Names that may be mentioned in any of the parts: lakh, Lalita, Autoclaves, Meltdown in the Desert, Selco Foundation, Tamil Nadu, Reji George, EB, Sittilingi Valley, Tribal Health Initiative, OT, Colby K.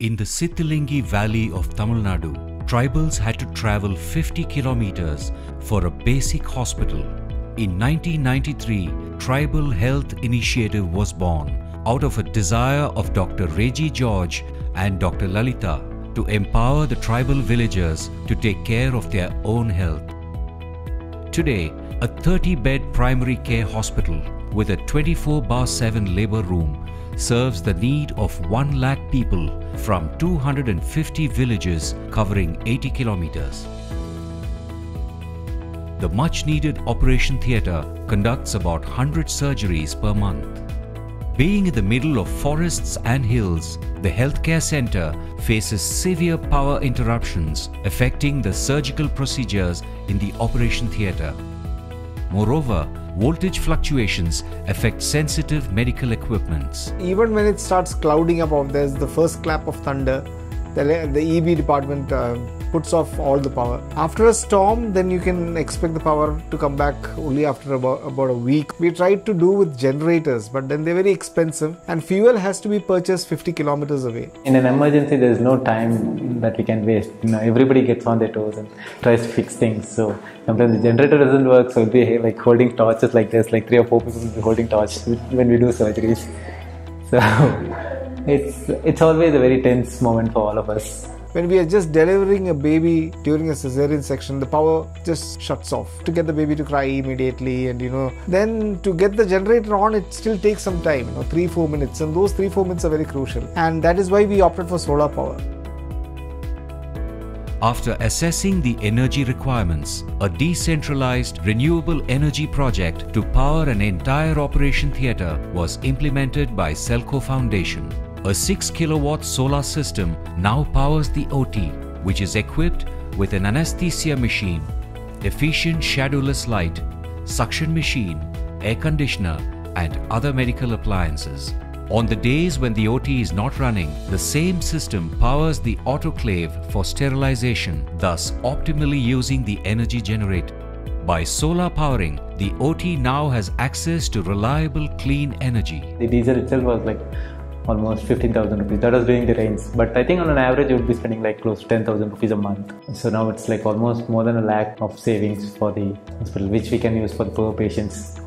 In the Sittilingi Valley of Tamil Nadu, tribals had to travel 50 kilometers for a basic hospital. In 1993, Tribal Health Initiative was born out of a desire of Dr. Reji George and Dr. Lalita to empower the tribal villagers to take care of their own health. Today, a 30-bed primary care hospital with a 24/7 labor room serves the need of 1 lakh people from 250 villages covering 80 kilometers. The much-needed operation theatre conducts about 100 surgeries per month. Being in the middle of forests and hills, the healthcare centre faces severe power interruptions affecting the surgical procedures in the operation theatre. Moreover, voltage fluctuations affect sensitive medical equipments. Even when it starts clouding up, or there's the first clap of thunder, the EB department puts off all the power. After a storm, then you can expect the power to come back only after about a week. We tried to do with generators, but then they're very expensive and fuel has to be purchased 50 kilometers away. In an emergency, there's no time that we can waste. You know, everybody gets on their toes and tries to fix things. So sometimes the generator doesn't work, so we'll be like holding torches like this, like 3 or 4 people will be holding torches when we do surgeries. So It's always a very tense moment for all of us. When we are just delivering a baby during a cesarean section, the power just shuts off. To get the baby to cry immediately, and then to get the generator on, it still takes some time, 3-4 minutes, and those 3-4 minutes are very crucial. And that is why we opted for solar power. After assessing the energy requirements, a decentralized renewable energy project to power an entire operation theatre was implemented by Selco Foundation. A 6-kilowatt solar system now powers the OT, which is equipped with an anesthesia machine, efficient shadowless light, suction machine, air conditioner and other medical appliances. On the days when the OT is not running, the same system powers the autoclave for sterilization, thus optimally using the energy generated. By solar powering, the OT now has access to reliable clean energy. The diesel itself was like almost 15,000 rupees. That was during the rains. But I think on an average, you would be spending like close to 10,000 rupees a month. So now it's like almost more than a lakh of savings for the hospital, which we can use for the poor patients.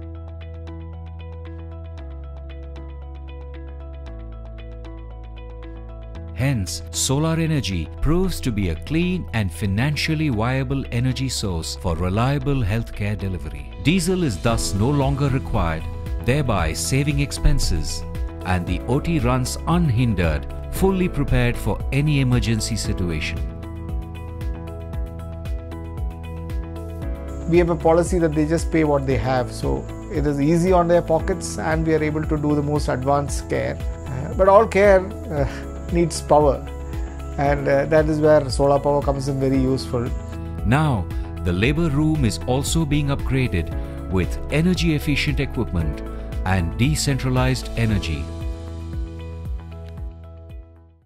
Hence, solar energy proves to be a clean and financially viable energy source for reliable healthcare delivery. Diesel is thus no longer required, thereby saving expenses. And the OT runs unhindered, fully prepared for any emergency situation. We have a policy that they just pay what they have, so it is easy on their pockets and we are able to do the most advanced care. But all care needs power, and that is where solar power comes in very useful. Now, the labor room is also being upgraded with energy efficient equipment and decentralized energy.